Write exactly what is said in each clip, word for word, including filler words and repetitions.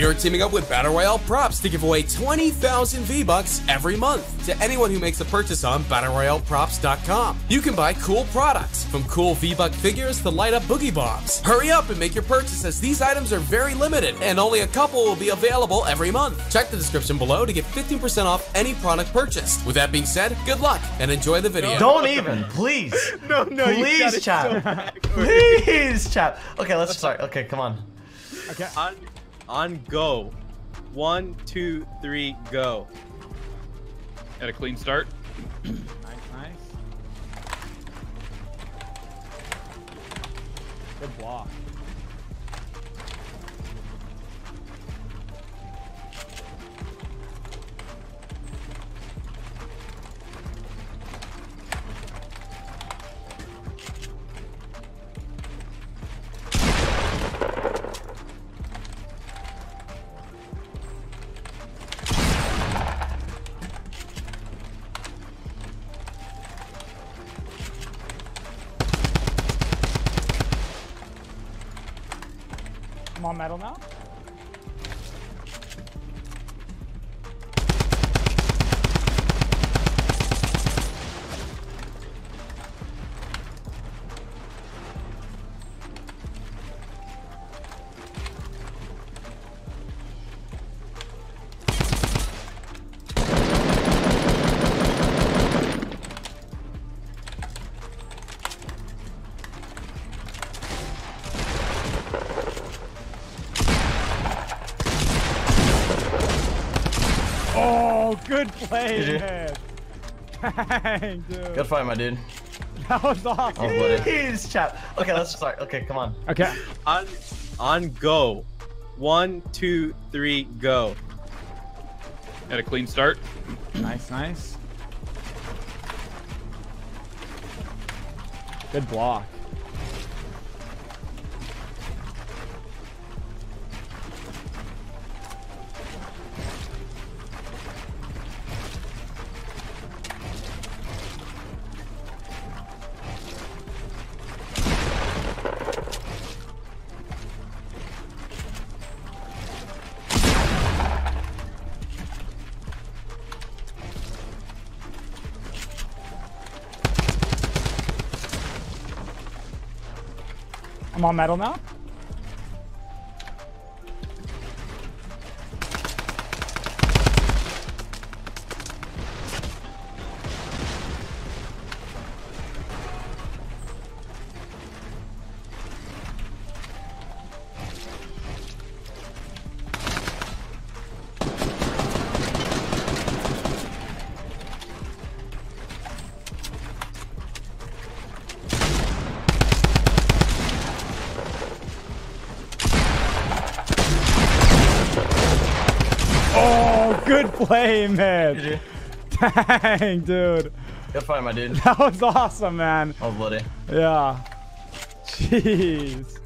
We are teaming up with Battle Royale Props to give away twenty thousand V Bucks every month to anyone who makes a purchase on Battle Royale Props dot com. You can buy cool products, from cool V Buck figures to light up boogie bombs. Hurry up and make your purchase, as these items are very limited and only a couple will be available every month. Check the description below to get fifteen percent off any product purchased. With that being said, good luck and enjoy the video. Don't even, please. No, no, please, you chat. So please, chat. Okay, let's start. Okay, come on. Okay, on, on go. One, two, three, go. At a clean start. Nice, nice. Good block. I'm on metal now. Oh, good play, man. Dang, dude. Good fight, my dude. That was awesome. Jeez, chat. Okay, let's start. Okay, come on. Okay. On, on go. One, two, three, go. At a clean start. Nice, nice. Good block. I'm on metal now. Good play, man. Dang, dude. Good fight, my dude. That was awesome, man. Oh, bloody. Yeah. Jeez.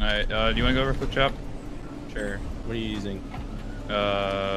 Alright, uh, do you want to go over quick chop? Sure. What are you using? Uh...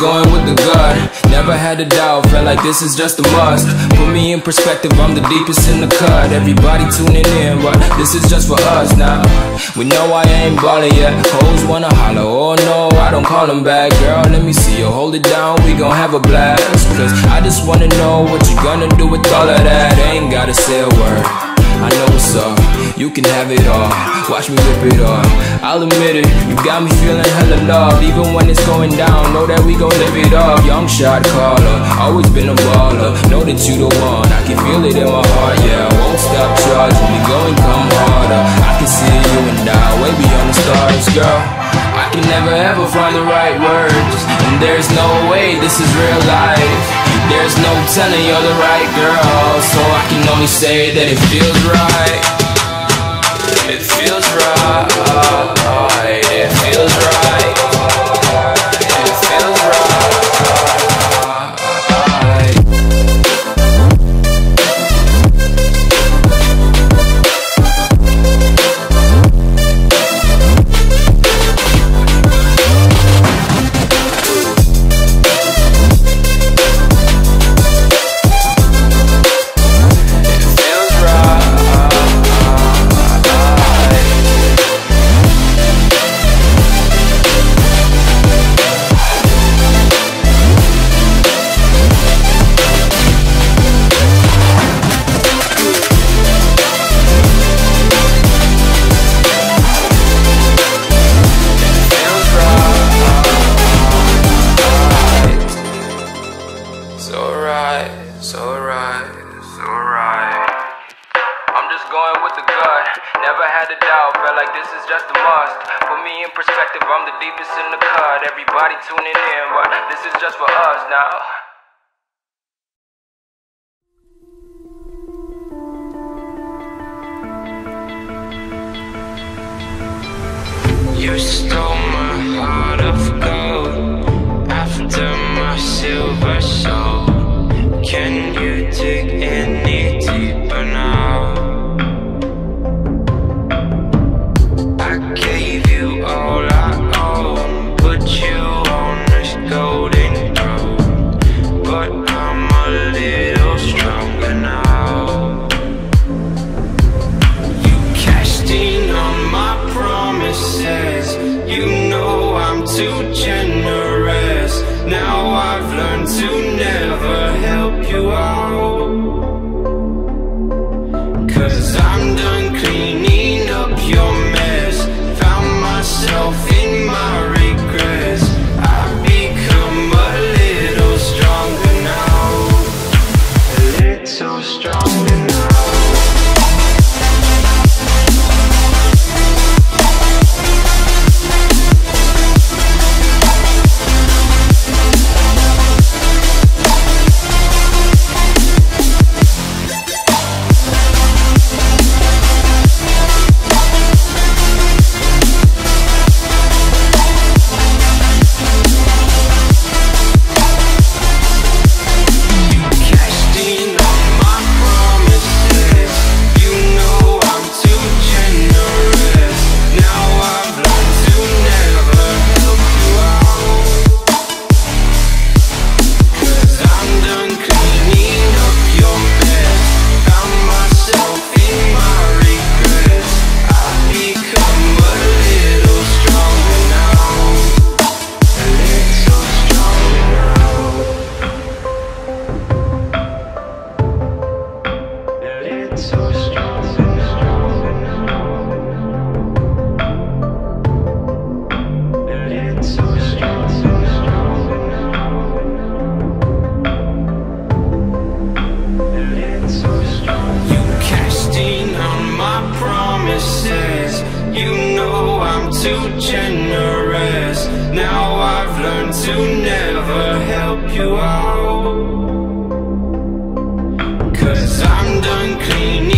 Going with the gut, never had a doubt, felt like like this is just a must. Put me in perspective, I'm the deepest in the cut. Everybody tuning in, but this is just for us now. We know I ain't ballin' yet. Hoes wanna holler, oh no, I don't call them back. Girl, let me see you, hold it down, we gon' have a blast. Cause I just wanna know what you gonna do with all of that. Ain't gotta say a word, I know what's up. You can have it all, watch me rip it off. I'll admit it, you got me feeling hella loved. Even when it's going down, know that we gon' live it up. Young shot caller, always been a baller. Know that you the one, I can feel it in my heart. Yeah, I won't stop charging, we go and come harder. I can see you and I, way beyond the stars, girl. I can never ever find the right words, and there's no way this is real life. There's no telling you're the right girl, so I can only say that it feels right. It feels right. It feels right. It feels right. Cause I'm done cleaning